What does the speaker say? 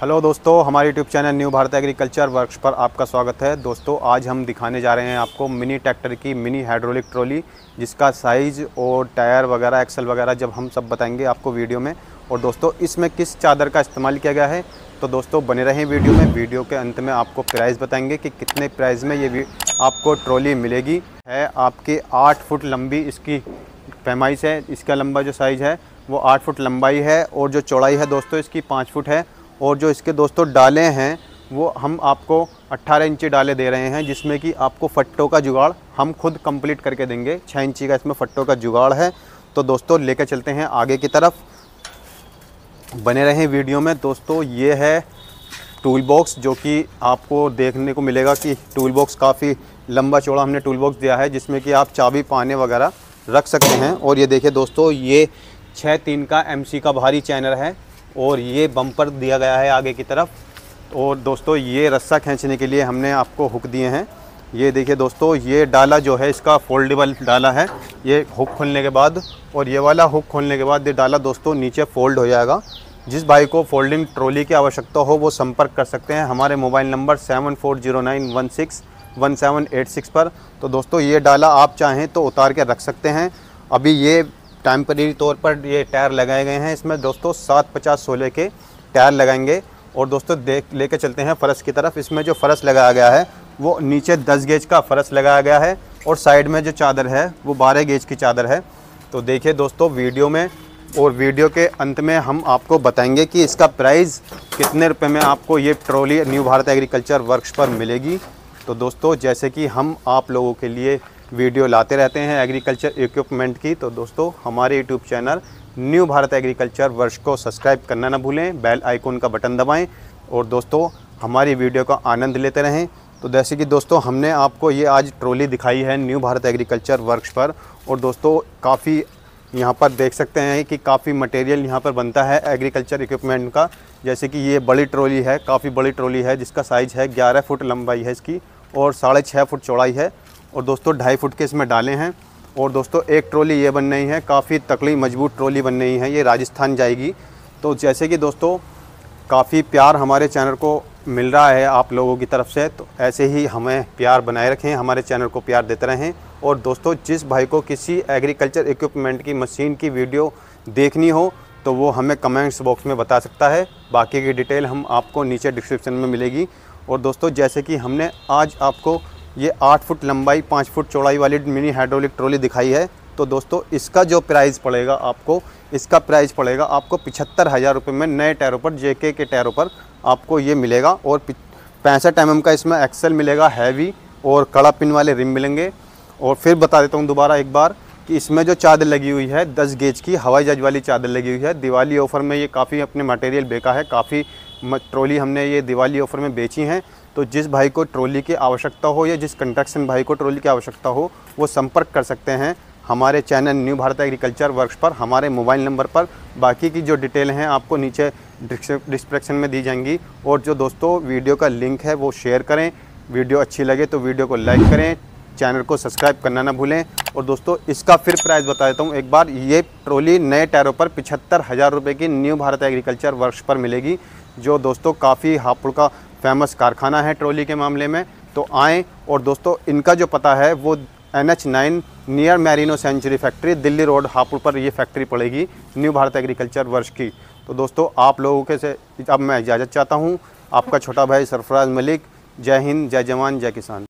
Hello दोस्तों, हमारे YouTube channel new Bharat agriculture works पर आपका स्वागत है। दोस्तों, आज हम दिखाने जा रहे हैं आपको मिनी ट्रैक्टर की मिनी हाइड्रोलिक ट्रॉली, जिसका साइज़ और टायर वगैरह, एक्सल वगैरह जब हम सब बताएंगे आपको वीडियो में। और दोस्तों, इसमें किस चादर का इस्तेमाल किया गया है, तो दोस्तों बने रहें वीडियो में। वीडियो के अंत में आपको प्राइस बताएंगे कि कितने प्राइस में ये आपको ट्रॉली मिलेगी। है आपके 8 फुट लंबी इसकी पैमाइश है, इसका लंबा जो साइज़ है वो 8 फुट लंबाई है, और जो चौड़ाई है दोस्तों इसकी 5 फुट है। और जो इसके दोस्तों डाले हैं वो हम आपको 18 इंची डाले दे रहे हैं, जिसमें कि आपको फट्टों का जुगाड़ हम खुद कंप्लीट करके देंगे। 6 इंची का इसमें फट्टों का जुगाड़ है। तो दोस्तों लेकर चलते हैं आगे की तरफ, बने रहें वीडियो में। दोस्तों, ये है टूल बॉक्स, जो कि आपको देखने को मिलेगा कि टूल बॉक्स काफ़ी लंबा चौड़ा हमने टूल बॉक्स दिया है, जिसमें कि आप चाबी पाने वगैरह रख सकते हैं। और ये देखिए दोस्तों, ये 6.3 का MC का भारी चैनल है, और ये बम्पर दिया गया है आगे की तरफ। और दोस्तों, ये रस्सा खींचने के लिए हमने आपको हुक दिए हैं। ये देखिए दोस्तों, ये डाला जो है इसका फोल्डेबल डाला है। ये हुक खोलने के बाद और ये वाला हुक खोलने के बाद ये डाला दोस्तों नीचे फ़ोल्ड हो जाएगा। जिस भाई को फोल्डिंग ट्रॉली की आवश्यकता हो वो संपर्क कर सकते हैं हमारे मोबाइल नंबर 7409161786 पर। तो दोस्तों, ये डाला आप चाहें तो उतार के रख सकते हैं। अभी ये टेम्परेरी तौर पर ये टायर लगाए गए हैं, इसमें दोस्तों 750/16 के टायर लगाएंगे। और दोस्तों लेके चलते हैं फरस की तरफ। इसमें जो फरस लगाया गया है वो नीचे 10 गेज का फरस लगाया गया है, और साइड में जो चादर है वो 12 गेज की चादर है। तो देखिए दोस्तों वीडियो में, और वीडियो के अंत में हम आपको बताएंगे कि इसका प्राइस कितने रुपये में आपको ये trolley new Bharat agriculture works पर मिलेगी। तो दोस्तों, जैसे कि हम आप लोगों के लिए वीडियो लाते रहते हैं एग्रीकल्चर इक्विपमेंट की, तो दोस्तों हमारे YouTube channel new Bharat agriculture works को सब्सक्राइब करना ना भूलें, बेल आइकॉन का बटन दबाएं, और दोस्तों हमारी वीडियो का आनंद लेते रहें। तो जैसे कि दोस्तों हमने आपको ये आज ट्रॉली दिखाई है न्यू भारत एग्रीकल्चर वर्क्स पर। और दोस्तों काफ़ी यहाँ पर देख सकते हैं कि काफ़ी मटेरियल यहाँ पर बनता है एग्रीकल्चर इक्विपमेंट का। जैसे कि ये बड़ी ट्रॉली है, काफ़ी बड़ी ट्रॉली है, जिसका साइज़ है 11 फुट लंबाई है इसकी, और 6.5 फुट चौड़ाई है, और दोस्तों 2.5 फुट के इसमें डाले हैं। और दोस्तों एक ट्रॉली ये बन रही है, काफ़ी तकड़ी मजबूत ट्रॉली बन रही है, ये राजस्थान जाएगी। तो जैसे कि दोस्तों काफ़ी प्यार हमारे चैनल को मिल रहा है आप लोगों की तरफ से, तो ऐसे ही हमें प्यार बनाए रखें, हमारे चैनल को प्यार देते रहें। और दोस्तों जिस भाई को किसी एग्रीकल्चर इक्विपमेंट की मशीन की वीडियो देखनी हो तो वो हमें कमेंट्स बॉक्स में बता सकता है। बाकी की डिटेल हम आपको नीचे डिस्क्रिप्शन में मिलेगी। और दोस्तों जैसे कि हमने आज आपको ये 8 फुट लंबाई 5 फुट चौड़ाई वाली मिनी हाइड्रोलिक ट्रॉली दिखाई है, तो दोस्तों इसका जो प्राइस पड़ेगा आपको, इसका प्राइस पड़ेगा आपको 75,000 रुपये में नए टायरों पर, जेके के टायरों पर आपको ये मिलेगा। और 65 mm का इसमें एक्सल मिलेगा, हैवी और कड़ा पिन वाले रिम मिलेंगे। और फिर बता देता हूँ दोबारा एक बार कि इसमें जो चादर लगी हुई है 10 गेज की हवाई जहाज वाली चादर लगी हुई है। दिवाली ऑफ़र में ये काफ़ी अपने मटेरियल बेचा है, काफ़ी ट्रॉली हमने ये दिवाली ऑफ़र में बेची हैं। तो जिस भाई को ट्रॉली की आवश्यकता हो या जिस कंस्ट्रक्शन भाई को ट्रॉली की आवश्यकता हो वो संपर्क कर सकते हैं हमारे channel new Bharat agriculture works पर, हमारे मोबाइल नंबर पर। बाकी की जो डिटेल हैं आपको नीचे डिस्क्रिप्शन में दी जाएंगी। और जो दोस्तों वीडियो का लिंक है वो शेयर करें, वीडियो अच्छी लगे तो वीडियो को लाइक करें, चैनल को सब्सक्राइब करना ना भूलें। और दोस्तों इसका फिर प्राइस बता देता हूँ एक बार, ये ट्रॉली नए टायरों पर 75,000 रुपये की न्यू भारत एग्रीकल्चर वर्क्स पर मिलेगी, जो दोस्तों काफ़ी हापुड़ का फेमस कारखाना है ट्रॉली के मामले में। तो आएँ। और दोस्तों इनका जो पता है वो NH9 near Merino century factory, Delhi road, Hapur पर ये फैक्ट्री पड़ेगी न्यू भारत एग्रीकल्चर वर्क्स की। तो दोस्तों आप लोगों के से अब मैं इजाज़त चाहता हूँ। आपका छोटा भाई सरफराज मलिक। जय हिंद, जय जवान, जय किसान।